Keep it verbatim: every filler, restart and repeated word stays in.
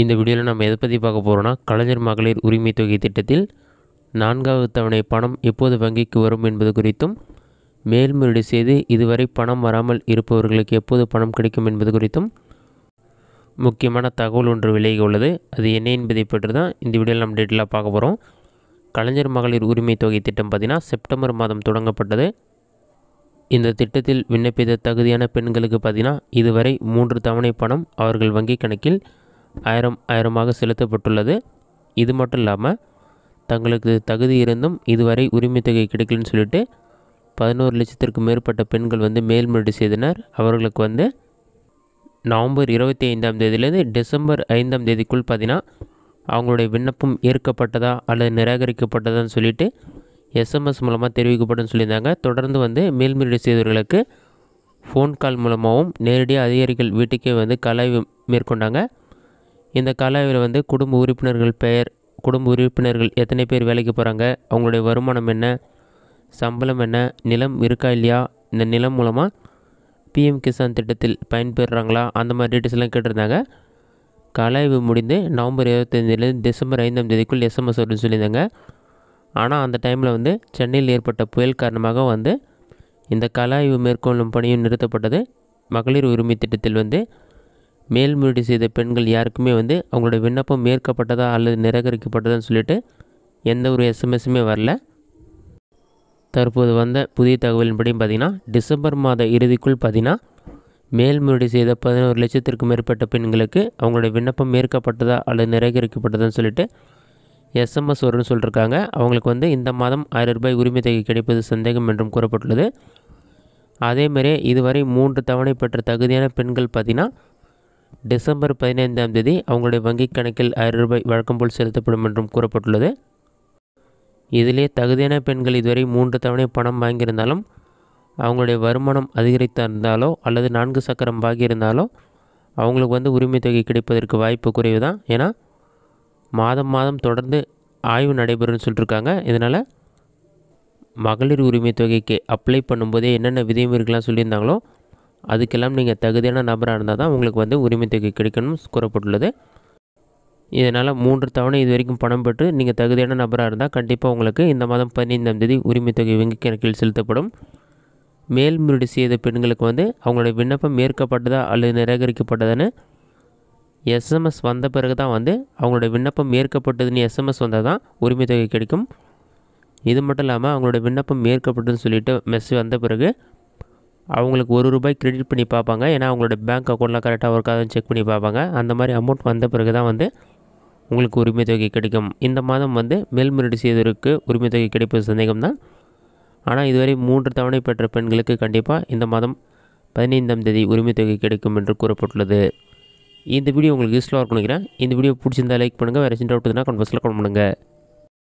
இந்த வீடியோவில் நம்ம எதை பற்றி பார்க்க போகிறோன்னா, கலைஞர் மகளிர் உரிமை தொகை திட்டத்தில் நான்காவது தவணை பணம் எப்போது வங்கிக்கு வரும் என்பது குறித்தும், மேல்முறையீடு செய்து இதுவரை பணம் வராமல் இருப்பவர்களுக்கு எப்போது பணம் கிடைக்கும் என்பது குறித்தும் முக்கியமான தகவல் ஒன்று விலகி உள்ளது. அது என்ன என்பதை பற்றி தான் இந்த வீடியோவில் நம்ம டீட்டெயிலாக பார்க்க போகிறோம். கலைஞர் மகளிர் உரிமை தொகை திட்டம் பார்த்திங்கன்னா செப்டம்பர் மாதம் தொடங்கப்பட்டது. இந்த திட்டத்தில் விண்ணப்பித்த தகுதியான பெண்களுக்கு பார்த்திங்கன்னா இதுவரை மூன்று தவணை பணம் அவர்கள் வங்கி கணக்கில் ஆயிரம் ஆயிரமாக செலுத்தப்பட்டுள்ளது. இது மட்டும் இல்லாமல் தங்களுக்கு தகுதி இருந்தும் இதுவரை உரிமை தொகை கிடைக்கலன்னு சொல்லிட்டு பதினோரு லட்சத்திற்கு மேற்பட்ட பெண்கள் வந்து மேல்முறையீடு செய்தனர். அவர்களுக்கு வந்து நவம்பர் இருபத்தி ஐந்தாம் தேதியிலேருந்து டிசம்பர் ஐந்தாம் தேதிக்குள் பார்த்திங்கன்னா அவங்களுடைய விண்ணப்பம் ஏற்கப்பட்டதா அல்லது நிராகரிக்கப்பட்டதான்னு சொல்லிவிட்டு எஸ்எம்எஸ் மூலமாக தெரிவிக்கப்பட்டதுன்னு சொல்லியிருந்தாங்க. தொடர்ந்து வந்து மேல்முறையீடு செய்தவர்களுக்கு ஃபோன் கால் மூலமாகவும் நேரடியாக அதிகாரிகள் வீட்டுக்கே வந்து கலாய்வு மேற்கொண்டாங்க. இந்த காலாய்வில் வந்து குடும்ப உறுப்பினர்கள் பெயர், குடும்ப உறுப்பினர்கள் எத்தனை பேர் வேலைக்கு போகிறாங்க, அவங்களுடைய வருமானம் என்ன, சம்பளம் என்ன, நிலம் இருக்கா இல்லையா, இந்த நிலம் மூலமாக பிஎம் கிசான் திட்டத்தில் பயன்பெறுறாங்களா, அந்த மாதிரி டீட்டெயில்ஸ் எல்லாம் கேட்டிருந்தாங்க. காலாய்வு முடிந்து நவம்பர் இருபத்தஞ்சிலேருந்து டிசம்பர் ஐந்தாம் தேதிக்குள் எஸ்எம்எஸ் வரும்னு சொல்லியிருந்தாங்க. ஆனால் அந்த டைமில் வந்து சென்னையில் ஏற்பட்ட புயல் காரணமாக வந்து இந்த காலாய்வு மேற்கொள்ளும் பணியும் நிறுத்தப்பட்டது. மகளிர் உரிமை திட்டத்தில் வந்து மேல்முறையீடு செய்த பெண்கள் யாருக்குமே வந்து அவங்களுடைய விண்ணப்பம் ஏற்கப்பட்டதா அல்லது நிராகரிக்கப்பட்டதான்னு சொல்லிட்டு எந்த ஒரு எஸ்எம்எஸுமே வரல. தற்போது வந்த புதிய தகவலின்படியும் பார்த்திங்கன்னா டிசம்பர் மாத இறுதிக்குள் பார்த்திங்கன்னா மேல்முறையீடு செய்த பதினோரு லட்சத்திற்கு மேற்பட்ட பெண்களுக்கு அவங்களுடைய விண்ணப்பம் ஏற்கப்பட்டதா அல்லது நிராகரிக்கப்பட்டதான்னு சொல்லிட்டு எஸ்எம்எஸ் வரும்னு சொல்லியிருக்காங்க. அவங்களுக்கு வந்து இந்த மாதம் ஆயிரம் ரூபாய் உரிமை தொகை கிடைப்பது சந்தேகம் என்றும் கூறப்பட்டுள்ளது. அதேமாதிரி இதுவரை மூன்று தவணை பெற்ற தகுதியான பெண்கள் பார்த்திங்கன்னா டிசம்பர் பதினைந்தாம் தேதி அவங்களுடைய வங்கிக் கணக்கில் ஆயிரம் ரூபாய் வழக்கம் போல் செலுத்தப்படும் என்றும் கூறப்பட்டுள்ளது. இதிலே தகுதியான பெண்கள் இதுவரை மூன்று தவணை பணம் வாங்கியிருந்தாலும் அவங்களுடைய வருமானம் அதிகரித்திருந்தாலோ அல்லது நான்கு சக்கரம் வாங்கியிருந்தாலோ அவங்களுக்கு வந்து உரிமை தொகை கிடைப்பதற்கு வாய்ப்பு குறைவு தான். ஏன்னா மாதம் மாதம் தொடர்ந்து ஆய்வு நடைபெறும்னு சொல்லியிருக்காங்க. இதனால் மகளிர் உரிமை தொகைக்கு அப்ளை பண்ணும்போதே என்னென்ன விதிமுறைகள்லாம் சொல்லியிருந்தாங்களோ அதுக்கெல்லாம் நீங்கள் தகுதியான நபராக இருந்தால் தான் உங்களுக்கு வந்து உரிமை தொகை கிடைக்கணும் கூறப்பட்டுள்ளது. இதனால் மூன்று தவணை இது வரைக்கும் பணம் பெற்று நீங்கள் தகுதியான நபராக இருந்தால் கண்டிப்பாக உங்களுக்கு இந்த மாதம் பதினைந்தாம் தேதி உரிமை தொகை வங்கி கணக்கில் செலுத்தப்படும். மேல்முறையீடு செய்த பெண்களுக்கு வந்து அவங்களுடைய விண்ணப்பம் ஏற்கப்பட்டதா அல்லது நிராகரிக்கப்பட்டதான்னு எஸ்எம்எஸ் வந்த பிறகு தான் வந்து அவங்களுடைய விண்ணப்பம் ஏற்கப்பட்டதுன்னு எஸ்எம்எஸ் வந்தால் தான் உரிமை தொகை கிடைக்கும். இது மட்டும் இல்லாமல் அவங்களோட விண்ணப்பம் ஏற்கப்பட்டதுன்னு சொல்லிவிட்டு மெசேஜ் வந்த பிறகு அவங்களுக்கு ஒரு ரூபாய் கிரெடிட் பண்ணி பார்ப்பாங்க. ஏன்னா அவங்களோட பேங்க் அக்கௌண்ட்லாம் கரெக்டாக ஒர்க்காதுன்னு செக் பண்ணி பார்ப்பாங்க. அந்த மாதிரி அமௌண்ட் வந்த பிறகு தான் வந்து உங்களுக்கு உரிமை தொகை கிடைக்கும். இந்த மாதம் வந்து மேல்முறையீடு செய்தவருக்கு உரிமை தொகை கிடைப்பது சந்தேகம் தான். ஆனால் இதுவரை மூன்று தவணை பெற்ற பெண்களுக்கு கண்டிப்பாக இந்த மாதம் பதினைந்தாம் தேதி உரிமை தொகை கிடைக்கும் என்று கூறப்பட்டுள்ளது. இந்த வீடியோ உங்களுக்கு யூஸ்ஃபுல்லாக இருக்குன்னு நினைக்கிறேன். இந்த வீடியோ பிடிச்சிருந்தால் லைக் பண்ணுங்கள். வேறு சின்ன டவுட் இருந்தால் கமெண்ட் பாக்ஸில் கமெண்ட் பண்ணுங்கள்.